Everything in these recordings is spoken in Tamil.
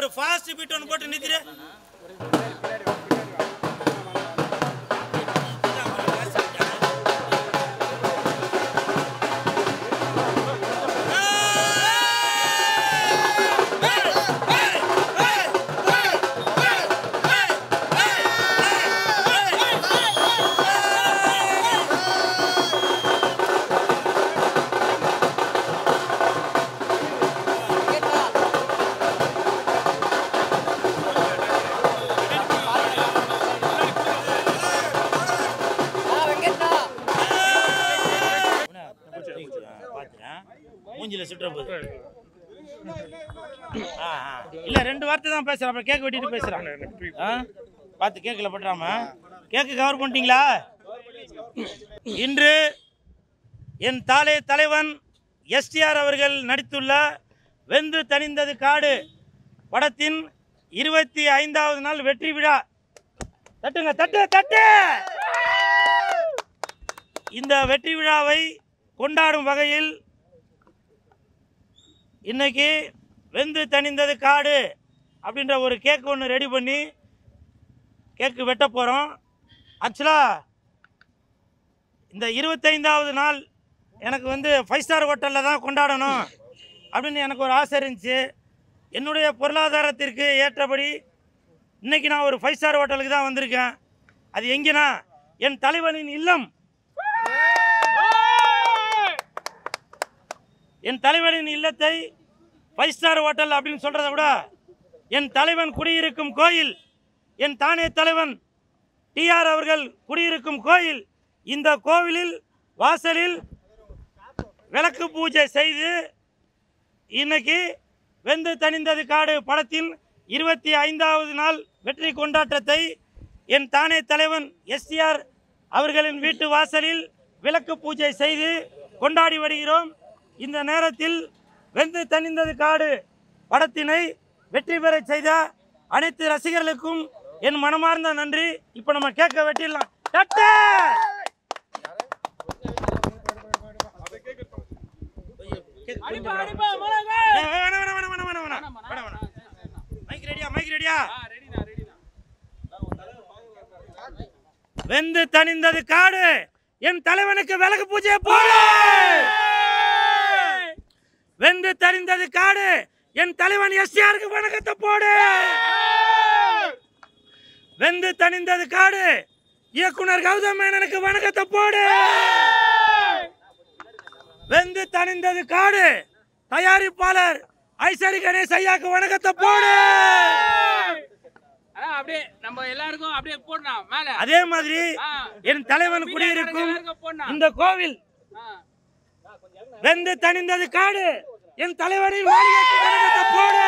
ஒரு ஃபாஸ்ட் பீட் ஒன்னு போட்டு நிதிரே இல்ல ரெண்டு வார்த்தை தான் பேசுறேன் அப்ப கேக் வெட்டிட்டு பேசுறான் பார்த்து கேக்கல பண்றாம கேக்கு கவர் பண்ணிட்டீங்களா இன்று என் தாலே தலைவன் STR அவர்கள் நடித்துள்ள வெந்து தணிந்தது காடு படத்தின் 25வது நாள் வெற்றி விழா தட்டுங்க தட்டு தட்டு இந்த வெற்றி விழாவை கொண்டாடும் வகையில் இன்னைக்கு வெந்து தணிந்தது காடு அப்படின்ற ஒரு கேக் ஒன்று ரெடி பண்ணி கேக்கு வெட்ட போகிறோம். ஆக்சுவலாக இந்த 25வது நாள் எனக்கு வந்து 5 ஸ்டார் ஹோட்டலில் தான் கொண்டாடணும் அப்படின்னு எனக்கு ஒரு ஆசை இருந்துச்சு. என்னுடைய பொருளாதாரத்திற்கு ஏற்றபடி இன்றைக்கி நான் ஒரு 5 ஸ்டார் ஹோட்டலுக்கு தான் வந்திருக்கேன். அது எங்கேனா என் தலைவனின் இல்லம். என் தலைவனின் இல்லத்தை 5 ஸ்டார் ஹோட்டல் அப்படின்னு சொல்கிறத விட என் தலைவன் குடியிருக்கும் கோயில், என் தானே தலைவன் TR அவர்கள் குடியிருக்கும் கோயில், இந்த கோவிலில் வாசலில் விளக்கு பூஜை செய்து இன்னைக்கு வெந்து தணிந்தது காடு படத்தின் 25வது நாள் வெற்றி கொண்டாட்டத்தை என் தானே தலைவன் STR அவர்களின் வீட்டு வாசலில் விளக்கு பூஜை செய்து கொண்டாடி வருகிறோம். இந்த நேரத்தில் வெந்து தணிந்தது காடு படத்தினை வெற்றி பெற செய்த அனைத்து ரசிகர்களுக்கும் என் மனமார்ந்த நன்றி. இப்போ நம்ம கேட்க வெட்டிடலாம். வெந்து தணிந்தது காடு என் தலைவனுக்கு விளக்கு பூஜை போடு. வெந்து தணிந்தது காடு என் தலைவன் STRக்கு வணக்கத்தை போடு. வெந்து தணிந்தது காடு இயக்குனர் கௌதம் மேனனுக்கு வணக்கத்தை போடு. வெந்து தணிந்தது காடு தயாரிப்பாளர் ஐசரி கணேஷ் ஐயாக்கு வணக்கத்தை போடு. அதே மாதிரி என் தலைவன் குடியிருக்கும் இந்த கோவில் வெந்து தணிந்தது காடு என் தலைவனின் மாளிகைக்கு போடு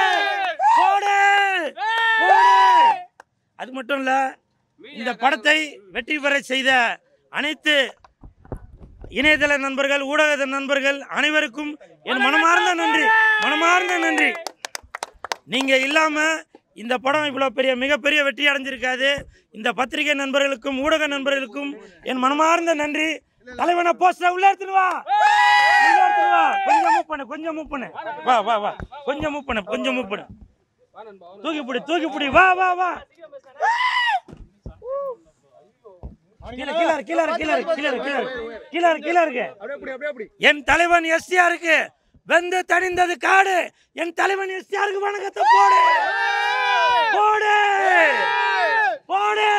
போடு போடு. அது மட்டும் இல்ல, இந்த படத்தை வெற்றி பெற செய்த அனைத்து இணையதள நண்பர்கள், ஊடக நண்பர்கள் அனைவருக்கும் என் மனமார்ந்த நன்றி, மனமார்ந்த நன்றி. நீங்க இல்லாம இந்த படம் இவ்வளவு பெரிய மிகப்பெரிய வெற்றி அடைஞ்சிருக்காது. இந்த பத்திரிகை நண்பர்களுக்கும் ஊடக நண்பர்களுக்கும் என் மனமார்ந்த நன்றி. தலைவனை போஸ்டா உள்ள எடுத்துட்டு வா, கொஞ்சம் மூவ் பண்ணு, வா வா வா, கொஞ்சம் மூவ் பண்ணு, கொஞ்சம் மூவ் பண்ணு, தூக்கி பிடி தூக்கி பிடி, வா வா வா, கீழ கீழ கீழ கீழ கீழ கீழ கீழ இருக்கு. என் தலைவன் STRக்கு வெந்து தணிந்தது காடு என் தலைவன் STRக்கு வணக்கத்தை போடு போடு போடு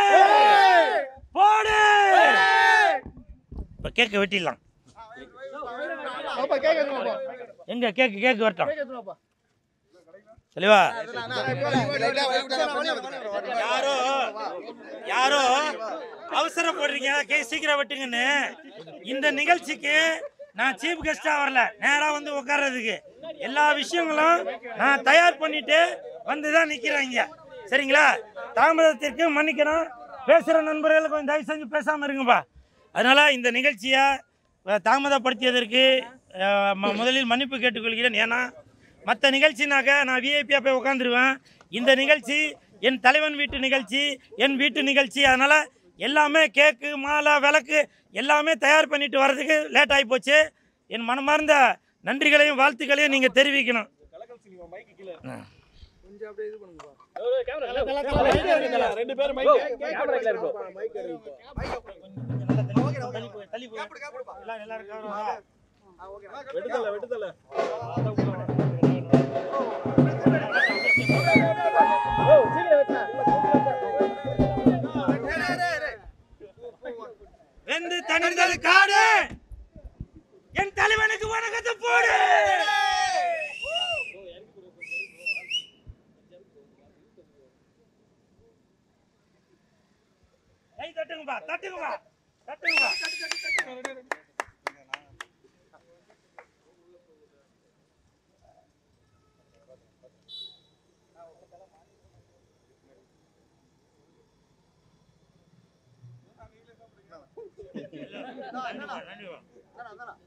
போடு. இப்ப கேக்க வெட்டிடலாம். எங்க கேக்கு கேக்கு வரட்டும் தெளிவா. யாரோ யாரோ அவசரப்படுறீங்க கேக் சீக்கிரம் வெட்டுங்கன்னு. இந்த நிகழ்ச்சிக்கு நான் சீஃப் கெஸ்டா வரல, நேரா வந்து உட்கார்றதுக்கு எல்லா விஷயங்களும் நான் தயார் பண்ணிட்டு வந்துதான் நிக்கிறேங்க. சரிங்களா, தாமதத்திற்கு மன்னிக்கணும். பேசுற நண்பர்கள் கொஞ்சம் தயவு செஞ்சு பேசாம இருக்குப்பா. அதனால இந்த நிகழ்ச்சியை தாமதப்படுத்தியதற்கு முதலில் மன்னிப்பு கேட்டுக்கொள்கிறேன். ஏன்னா மற்ற நிகழ்ச்சினாக்க நான் VIP போய் உட்காந்துருவேன். இந்த நிகழ்ச்சி என் தலைவன் வீட்டு நிகழ்ச்சி, என் வீட்டு நிகழ்ச்சி. அதனால் எல்லாமே கேக்கு மாலை விளக்கு எல்லாமே தயார் பண்ணிட்டு வர்றதுக்கு லேட் ஆகி போச்சு. என் மனமார்ந்த நன்றிகளையும் வாழ்த்துக்களையும் நீங்கள் தெரிவிக்கணும். கொஞ்சம் அப்படியே இது பண்ணுங்க பா. ரெண்டு பேரும் மைக் கேமரால இருக்கு. மைக் கொஞ்சம் தள்ளி போ. எல்லாம் நல்லா இருக்காங்களா? ஓகே. வெட்டுதல்ல வெட்டுதல்ல. ஓ சீல வெச்சா. வெந்து தணிந்தது காடு. என் தலைவனுக்கு வணக்கத்தை போடு. தட்டுங்கப்பா தட்டுங்கப்பா தட்டுங்கப்பா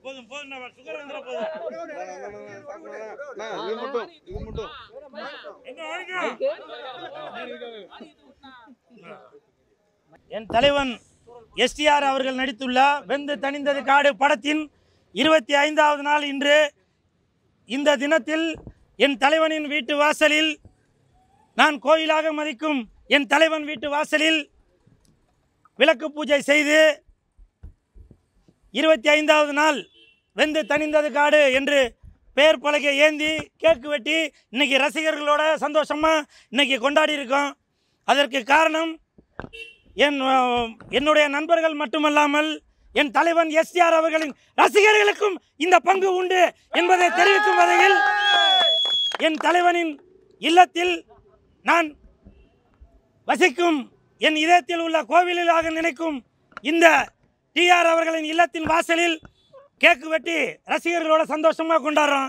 போதும் போதும் சுகர் வந்துட போதும் எங்க வரைக்கும். என் தலைவன் STR அவர்கள் நடித்துள்ள வெந்து தணிந்தது காடு படத்தின் 25வது நாள் இன்று. இந்த தினத்தில் என் தலைவனின் வீட்டு வாசலில், நான் கோயிலாக மதிக்கும் என் தலைவன் வீட்டு வாசலில் விளக்கு பூஜை செய்து 25வது நாள் வெந்து தணிந்தது காடு என்று பெயர் பலகை ஏந்தி கேக்கு வெட்டி இன்னைக்கு ரசிகர்களோட சந்தோஷமாக இன்னைக்கு கொண்டாடி இருக்கோம். அதற்கு காரணம் என்னுடைய நண்பர்கள் மட்டுமல்லாமல் என் தலைவன் STR அவர்களின் ரசிகர்களுக்கும் இந்த பங்கு உண்டு என்பதை தெரிவிக்கும் வகையில் என் தலைவனின் இல்லத்தில் நான் வசிக்கும், என் இதயத்தில் உள்ள கோவிலாக நினைக்கும் இந்த TR அவர்களின் இல்லத்தின் வாசலில் கேக்கு வெட்டி ரசிகர்களோட சந்தோஷமாக கொண்டாடுறோம்.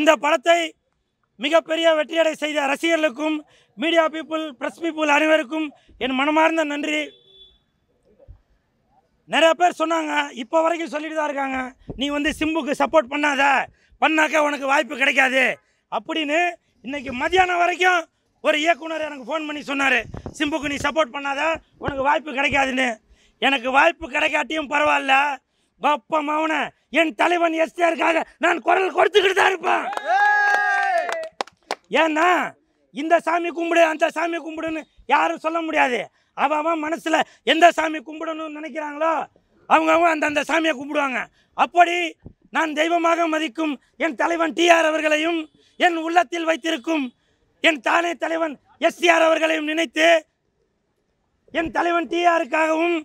இந்த படத்தை மிகப்பெரிய வெற்றியடை செய்த ரசிகர்களுக்கும் மீடியா பீப்புள், ப்ரெஸ் பீப்புள் அனைவருக்கும் என் மனமார்ந்த நன்றி. நிறைய பேர் சொன்னாங்க, இப்போ வரைக்கும் சொல்லிட்டு தான் இருக்காங்க, நீ வந்து சிம்புக்கு சப்போர்ட் பண்ணாக்கா உனக்கு வாய்ப்பு கிடைக்காது அப்படின்னு. இன்றைக்கி மதியானம் வரைக்கும் ஒரு இயக்குனர் எனக்கு ஃபோன் பண்ணி சொன்னார், சிம்புக்கு நீ சப்போர்ட் பண்ணாத உனக்கு வாய்ப்பு கிடைக்காதுன்னு. எனக்கு வாய்ப்பு கிடைக்காட்டியும் பரவாயில்ல, அப்பா மவுன என் தலைவன் STRக்காக நான் குரல் கொடுத்துக்கிட்டு தான் இருப்பேன். ஏன்னா இந்த சாமி கும்பிடு அந்த சாமி கும்பிடுன்னு யாரும் சொல்ல முடியாது. அவன் மனசில் எந்த சாமி கும்பிடணும்னு நினைக்கிறாங்களோ அவங்கவுங்க அந்தந்த சாமியை கும்பிடுவாங்க. அப்படி நான் தெய்வமாக மதிக்கும் என் தலைவன் TR அவர்களையும் என் உள்ளத்தில் வைத்திருக்கும் என் தானே தலைவன் STR அவர்களையும் நினைத்து என் தலைவன் TRக்காகவும்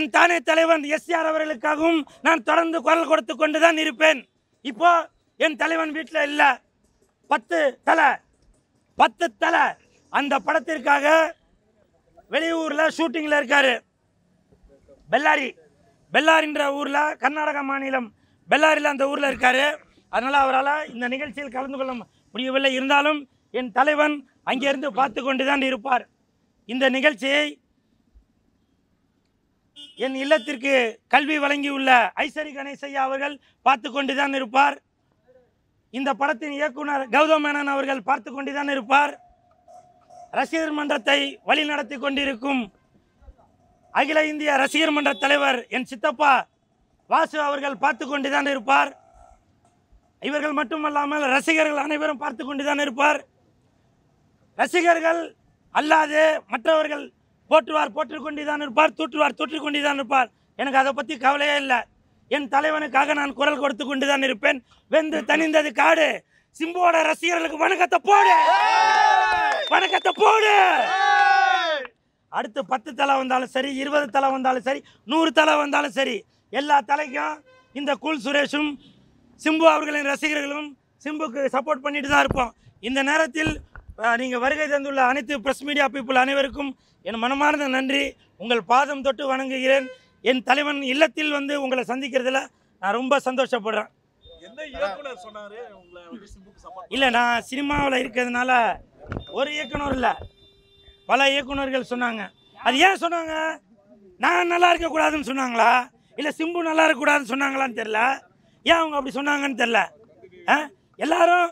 என் தானே தலைவன் STR அவர்களுக்காகவும் நான் தொடர்ந்து குரல் கொடுத்து கொண்டு தான் இருப்பேன். இப்போது என் தலைவன் வீட்டில் இல்லை, 10 தலை அந்த படத்திற்காக வெளியூரில் ஷூட்டிங்கில் இருக்கார். பெல்லாரின்ற ஊரில், கர்நாடக மாநிலம் பெல்லாரியில் அந்த ஊரில் இருக்கார். அதனால் அவரால் இந்த நிகழ்ச்சியில் கலந்து கொள்ள முடியவில்லை. இருந்தாலும் என் தலைவன் அங்கேருந்து பார்த்து கொண்டு தான் இருப்பார். இந்த நிகழ்ச்சியை என் இல்லத்திற்கு கல்வி வழங்கியுள்ள ஐசரி கணேசையா அவர்கள் பார்த்து கொண்டு தான் இருப்பார். இந்த படத்தின் இயக்குனர் கௌதம் மேனன் அவர்கள் பார்த்து கொண்டு தான் இருப்பார். ரசிகர் மன்றத்தை வழி நடத்தி கொண்டிருக்கும் அகில இந்திய ரசிகர் மன்ற தலைவர் என் சித்தப்பா வாசு அவர்கள் பார்த்து கொண்டு தான் இருப்பார். இவர்கள் மட்டுமல்லாமல் ரசிகர்கள் அனைவரும் பார்த்து கொண்டு தான் இருப்பார். ரசிகர்கள் அல்லாது மற்றவர்கள் போற்றுவார் போற்றுக்கொண்டு தான் இருப்பார், தூற்றுவார் தூற்றிக்கொண்டு தான் இருப்பார். எனக்கு அதை பற்றி கவலையே இல்லை. என் தலைவனுக்காக நான் குரல் கொடுத்து கொண்டு தான் இருப்பேன். வெந்து தணிந்தது காடு, சிம்புவோட ரசிகர்களுக்கு வணக்கத்தை போடு, வணக்கத்தை போடு. அடுத்து 10 தலை வந்தாலும் சரி, 20 தலை வந்தாலும் சரி, 100 தலை வந்தாலும் சரி, எல்லா தலைக்கும் இந்த கூல் சுரேஷும் சிம்பு அவர்களின் ரசிகர்களும் சிம்புக்கு சப்போர்ட் பண்ணிட்டு தான் இருப்போம். இந்த நேரத்தில் நீங்கள் வருகை தந்துள்ள அனைத்து ப்ரெஸ் மீடியா பீப்புள் அனைவருக்கும் என் மனமார்ந்த நன்றி. உங்கள் பாதம் தொட்டு வணங்குகிறேன். என் தலைவன் இல்லத்தில் வந்து உங்களை சந்திக்கிறதுல நான் ரொம்ப சந்தோஷப்படுறேன். இல்லை, நான் சினிமாவில் இருக்கிறதுனால ஒரு இயக்குனர் இல்லை, பல இயக்குனர்கள் சொன்னாங்க. அது ஏன் சொன்னாங்க? நான் நல்லா இருக்கக்கூடாதுன்னு சொன்னாங்களா, இல்லை சிம்பு நல்லா இருக்கக்கூடாதுன்னு சொன்னாங்களான்னு தெரில. ஏன் அவங்க அப்படி சொன்னாங்கன்னு தெரில. எல்லாரும்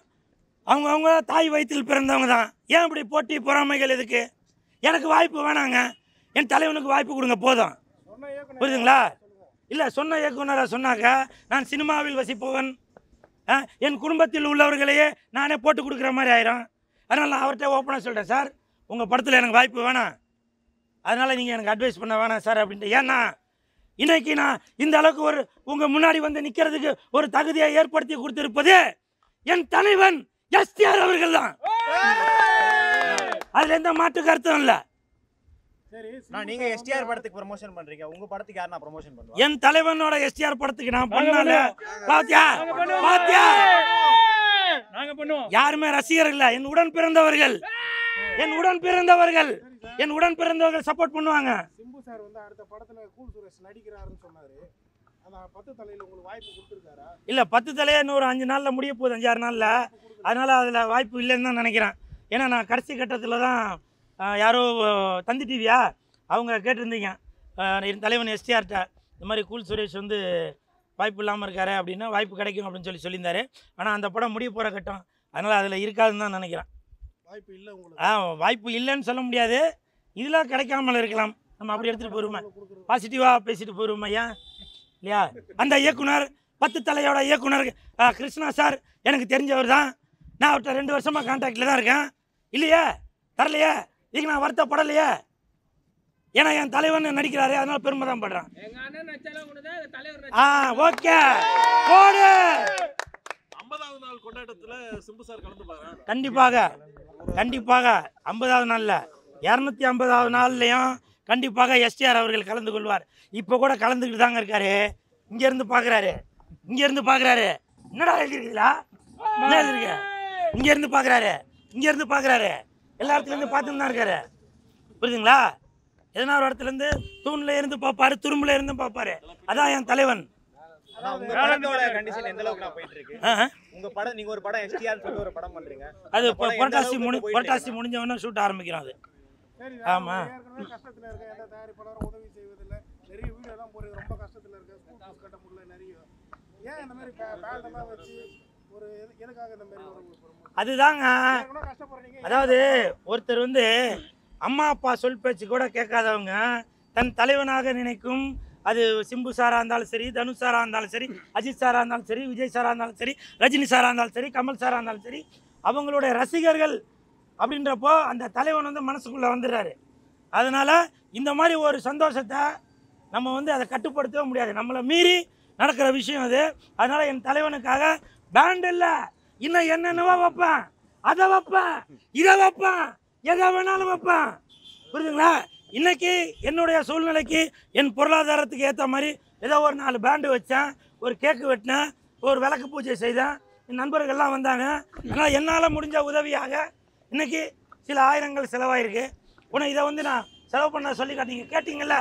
அவங்கவுங்க தாய் வயிற்றில் பிறந்தவங்க தான். ஏன் இப்படி போட்டி பொறாமைகள் எதுக்கு? எனக்கு வாய்ப்பு வேணாங்க, என் தலைவனுக்கு வாய்ப்பு கொடுங்க போதும். புரியுதுங்களா? இல்லை சொன்ன இயக்குனராக சொன்னாக்க நான் சினிமாவில் வசிப்பவன், என் குடும்பத்தில் உள்ளவர்களையே நானே போட்டு கொடுக்குற மாதிரி ஆயிரும். அதனால் நான் அவர்கிட்ட ஓப்பனாக சொல்கிறேன், சார் உங்கள் படத்தில் எனக்கு வாய்ப்பு வேணாம், அதனால் நீங்கள் எனக்கு அட்வைஸ் பண்ண வேணாம் சார் அப்படின்ட்டு. ஏன்னா இன்றைக்கி நான் இந்த அளவுக்கு ஒரு உங்கள் முன்னாடி வந்து நிற்கிறதுக்கு ஒரு தகுதியை ஏற்படுத்தி கொடுத்துருப்பது என் தலைவன் எஸ்டிஆர் அவர்கள் தான். அதில் எந்த மாற்று கருத்தும் இல்லை. என் தலைவனோட எஸ்டிஆர் படத்துக்கு நான் பண்ணல, யாருமே ரசிகர் இல்ல, என் உடன் பிறந்தவர்கள், என் உடன் பிறந்தவர்கள், என் உடன் பிறந்தவர்கள் சப்போர்ட் பண்ணுவாங்க. சிம்பு சார் வந்து அடுத்த படத்துல கூல் சுரேஷ் நடிக்கிறாருன்னு சொன்னாரு. இல்ல 10 தலையே இன்னொரு 5 நாள்ல முடிய போகுது, 5-6 நாள்ல. அதனால அதுல வாய்ப்பு இல்லைன்னு தான் நினைக்கிறேன். ஏன்னா நான் கடைசி கட்டத்துல தான் யாரோ தந்தி டிவியா அவங்க கேட்டிருந்தீங்க என் தலைவன் எஸ்டிஆர்ட்ட, இந்த மாதிரி கூல் சுரேஷ் வந்து வாய்ப்பு இல்லாமல் இருக்காரு அப்படின்னா வாய்ப்பு கிடைக்கும் அப்படின்னு சொல்லியிருந்தாரு. ஆனால் அந்த படம் முடிய போகிற கட்டம், அதனால் அதில் இருக்காதுன்னு தான் நினைக்கிறேன். வாய்ப்பு இல்லை உங்களுக்கு? வாய்ப்பு இல்லைன்னு சொல்ல முடியாது, இதெல்லாம் கிடைக்காமல் இருக்கலாம். நம்ம அப்படி எடுத்துகிட்டு போயிருவோமே, பாசிட்டிவாக பேசிட்டு போயிடுவோம் ஐயா இல்லையா. அந்த இயக்குனர் 10 தலையோட இயக்குனர் கிருஷ்ணா சார் எனக்கு தெரிஞ்சவர் தான். நான் அவர்கிட்ட 2 வருஷமாக கான்டாக்டில் தான் இருக்கேன். இல்லையே தரலையே, இதுக்கு நான் வருத்தப்படலையே. ஏன்னா என் தலைவன் நடிக்கிறாரு, அதனால பெருமை தான் படுறான். கண்டிப்பாக கண்டிப்பாக 50வது நாள்ல 250வது நாள்லையும் கண்டிப்பாக எஸ்டிஆர் அவர்கள் கலந்து கொள்வார். இப்ப கூட கலந்துக்கிட்டு தாங்க இருக்காரு. இங்க இருந்து பாக்குறாரு, இங்க இருந்து பாக்குறாரு, என்னடா எழுதிருக்குதுலா எழுதிருக்க, இங்க இருந்து பாக்குறாரு, இங்க இருந்து பாக்குறாரு, எல்லா இடத்துல இருந்து பார்த்துன்னு தான் இருக்காரு. புரியுதுங்களா? எதனா ஒரு இடத்துல இருந்து தூண்ல இருந்து பார்ப்பாரு, துரும்புல இருந்து பார்ப்பாரு. அதான் என் தலைவன். அது புரட்டாசி முடிஞ்சவன ஷூட் ஆரம்பிக்கிறோம். அது ஆமா அதுதாங்க. அதாவது ஒருத்தர் வந்து அம்மா அப்பா சொல் பேச்சு கூட கேட்காதவங்க தன் தலைவனாக நினைக்கும். அது சிம்பு சாராக இருந்தாலும் சரி, தனுஷ் சாராக இருந்தாலும் சரி, அஜித் சாராக இருந்தாலும் சரி, விஜய் சாராக இருந்தாலும் சரி, ரஜினி சாராக இருந்தாலும் சரி, கமல் சாராக இருந்தாலும் சரி, அவங்களுடைய ரசிகர்கள் அப்படின்றப்போ அந்த தலைவன் வந்து மனசுக்குள்ளே வந்துடுறாரு. அதனால் இந்த மாதிரி ஒரு சந்தோஷத்தை நம்ம வந்து அதை கட்டுப்படுத்தவே முடியாது, நம்மளை மீறி நடக்கிற விஷயம் அது. அதனால் என் தலைவனுக்காக பேண்ட் இல்லை, இன்னும் என்னென்னவோ வைப்பேன், அதை வைப்பேன், இதை வைப்பேன், எதை வேணாலும் வைப்பேன். புரியுதுங்களா? இன்றைக்கி என்னுடைய சூழ்நிலைக்கு என் பொருளாதாரத்துக்கு ஏற்ற மாதிரி ஏதோ ஒரு 4 பேண்டு வச்சேன், ஒரு கேக்கு வெட்டினேன், ஒரு விளக்கு பூஜை செய்தேன், என் நண்பர்கள்லாம் வந்தாங்க. ஆனால் என்னால் முடிஞ்ச உதவியாக இன்றைக்கி சில ஆயிரங்கள் செலவாயிருக்கு. உனக்கு இதை வந்து நான் செலவு பண்ண சொல்லி காட்டிங்க கேட்டிங்கள்ல,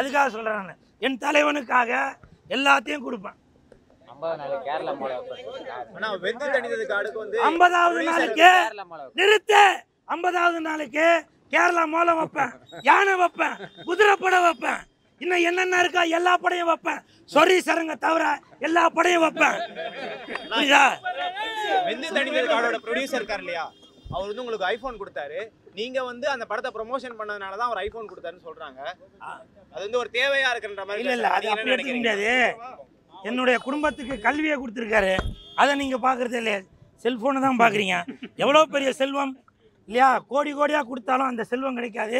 அதுக்காக சொல்கிறேன். நான் என் தலைவனுக்காக எல்லாத்தையும் கொடுப்பேன். 50வது நாளுக்கு நிறுத்து, 50வது நாளுக்கு கேரளா மோளம் வைப்பேன், யானை வைப்பேன், குதிரை படம் வைப்பேன், இன்னும் என்னென்ன இருக்கா எல்லா படையும் வைப்பேன். சொரி சரங்க தவிர எல்லா படையும் வைப்பேன். வெந்து தணிந்தது ப்ரொடியூசர் இருக்கார் இல்லையா, அவர் வந்து உங்களுக்கு ஐபோன் கொடுத்தாரு. நீங்க வந்து அந்த படத்தை ப்ரொமோஷன் பண்ணதுனால தான் அவர் ஐபோன் கொடுத்தாருன்னு சொல்றாங்க. அது வந்து ஒரு தேவையா இருக்குன்ற மாதிரி இல்ல, அது அப்படி எடுத்துக்க முடியாது. என்னுடைய குடும்பத்துக்கு கல்வியை கொடுத்துருக்காரு, அதை நீங்க பாக்குறதே இல்லையா, செல்போனை தான் பாக்குறீங்க. எவ்வளோ பெரிய செல்வம் இல்லையா, கோடி கோடியாக கொடுத்தாலும் அந்த செல்வம் கிடைக்காது.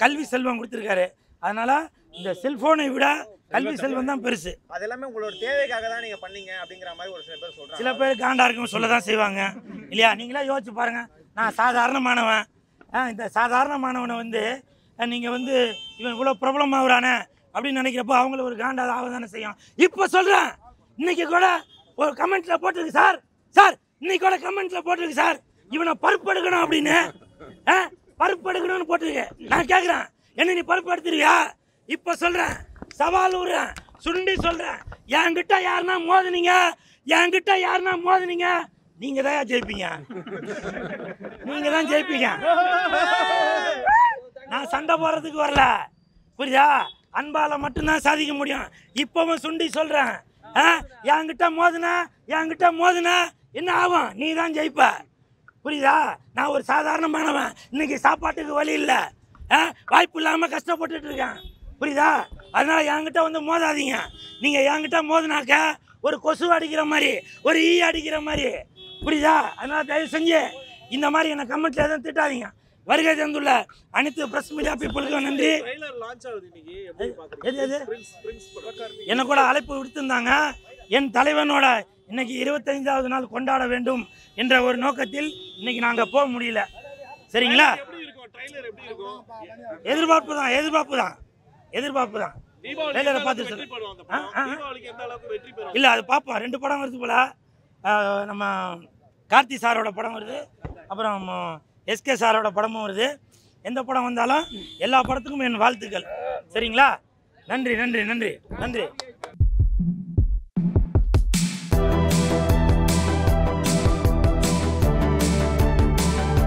கல்வி செல்வம் கொடுத்துருக்காரு. அதனால இந்த செல்போனை விட கல்வி செல்வம் தான் பெருசு. அது எல்லாமே உங்களோட தேவைக்காக தான் நீங்கள் பண்ணீங்க அப்படிங்கிற மாதிரி ஒரு சில பேர் சொல்கிறாங்க. சில பேர் காண்டா இருக்குன்னு சொல்ல தான் செய்வாங்க இல்லையா. நீங்களா யோசிச்சு பாருங்க, நான் சாதாரண மாணவன், இந்த சாதாரண மாணவனை வந்து நீங்கள் வந்து இவன் இவ்வளோ பிரபலமாகறானே அப்படின்னு நினைக்கிறப்போ அவங்கள ஒரு காண்டாக ஆக தானே செய்யும். இப்போ சொல்கிறேன், இன்னைக்கு கூட ஒரு கமெண்ட்டில் போட்டிருக்கு சார், சார் இன்னைக்கு கூட கமெண்ட்டில் போட்டிருக்கு சார், இவனை பருப்பு எடுக்கணும் அப்படின்னு, பருப்பு எடுக்கணும்னு போட்டிருக்கு. நான் கேட்குறேன், என்ன நீ பருப்பு எடுத்துருவியா? இப்போ சொல்கிறேன், சவால் விடுறேன், சுருண்டி சொல்கிறேன், என்கிட்ட யாருன்னா மோதினீங்க, என்கிட்ட யாருன்னா மோதினீங்க, நீங்கள் தான் ஜெயிப்பீங்க, நீங்கள் தான் ஜெயிப்பீங்க. நான் சண்டை போடுறதுக்கு வரல, புரியுதா? அன்பால் மட்டும்தான் சாதிக்க முடியும். இப்போவும் சுண்டி சொல்கிறேன், என்கிட்ட மோதினா, என்கிட்ட மோதினா என்ன ஆகும், நீ தான் ஜெயிப்ப. புரியுதா? நான் ஒரு சாதாரணமானவன், இன்னைக்கு சாப்பாட்டுக்கு வழி இல்லை, வாய்ப்பு இல்லாமல் கஷ்டப்பட்டுட்டு இருக்கேன். புரியுதா? அதனால என்கிட்ட வந்து மோதாதீங்க. நீங்கள் என்கிட்ட மோதினாக்க ஒரு கொசு அடிக்கிற மாதிரி, ஒரு ஈ அடிக்கிற மாதிரி. புரியுதா? அதனால தயவு செஞ்சு இந்த மாதிரி என்ன கமெண்ட்ல எதுவும் திட்டாதீங்க. வருகை தந்துள்ள அனைத்து பிரஸ் மீடியா பீப்புளுக்கும் நன்றி. என்ன கூட அழைப்பு விடுத்திருந்தாங்க. என் தலைவனோட இன்னைக்கு 25வது நாள் கொண்டாட வேண்டும் என்ற ஒரு நோக்கத்தில் இன்னைக்கு நாங்கள் போக முடியல. சரிங்களா? எதிர்பார்ப்பு தான், எதிர்பார்ப்பு தான். இல்லை, அது பார்ப்போம். 2 படம் வருது போல. நம்ம கார்த்தி சாரோட படம் வருது, அப்புறம் எஸ்கே சாரோட படமும் வருது. எந்த படம் வந்தாலும் எல்லா படத்துக்கும் என் வாழ்த்துக்கள். சரிங்களா? நன்றி.